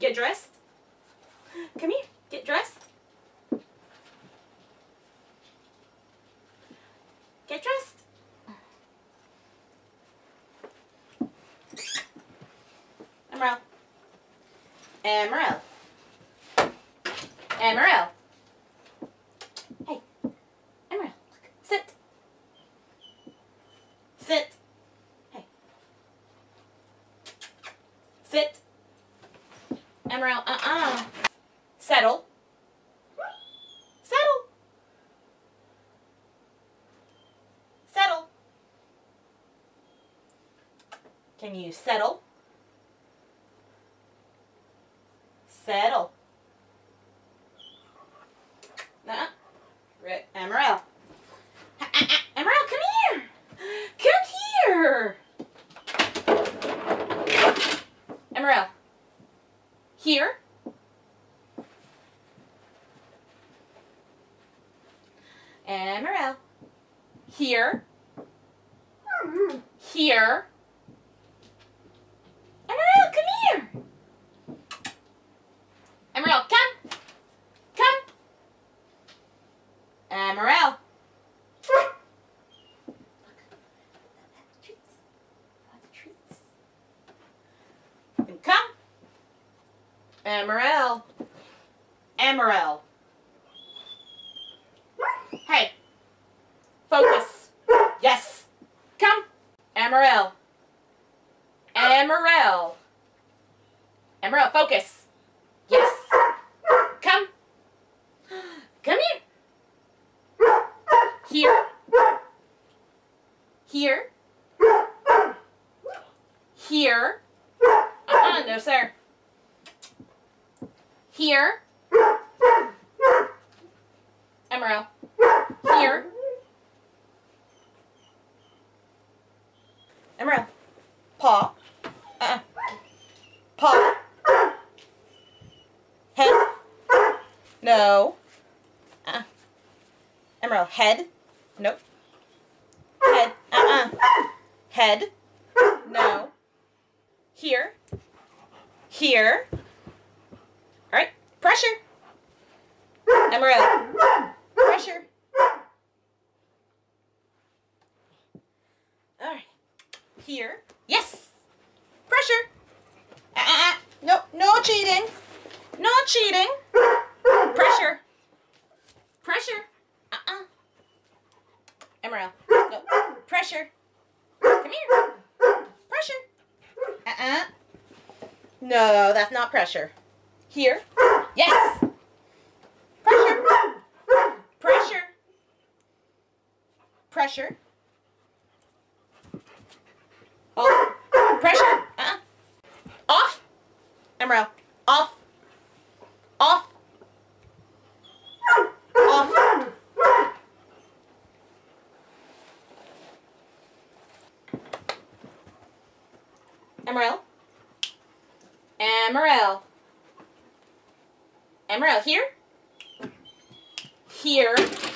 Get dressed. Come here. Get dressed. Get dressed. Emeril. Emeril. Emeril. Hey. Emeril. Look. Sit. Sit. Hey. Sit. Emeril. Settle. Settle. Settle. Can you settle? Settle. Emeril. Emeril, come here. Come here. Emeril. Here. Emeril. Here. Here. Emeril, come here. Emeril, come. Come. Emeril. And come. Emeril. Emeril. Hey. Focus. Yes. Come. Emeril. Emeril. Emeril, focus. Yes. Come. Come here. Here. Here. Here. No, sir. Here. Emeril. Here. Emeril. Paw. Paw. Head. No. Emeril. Head. Nope. Head. Head. No. Here. Here. Alright. Pressure. Emeril. Pressure. Alright. Here. Yes. Pressure. No, no cheating. No cheating. Pressure. Pressure. Emeril. No. Pressure. Come here. Pressure. No, that's not pressure. Here. Yes. Pressure. Pressure. Pressure. Off. Pressure. Off. Emeril. Off. Off. Off. Emeril. Emeril. Emeril, here. Here.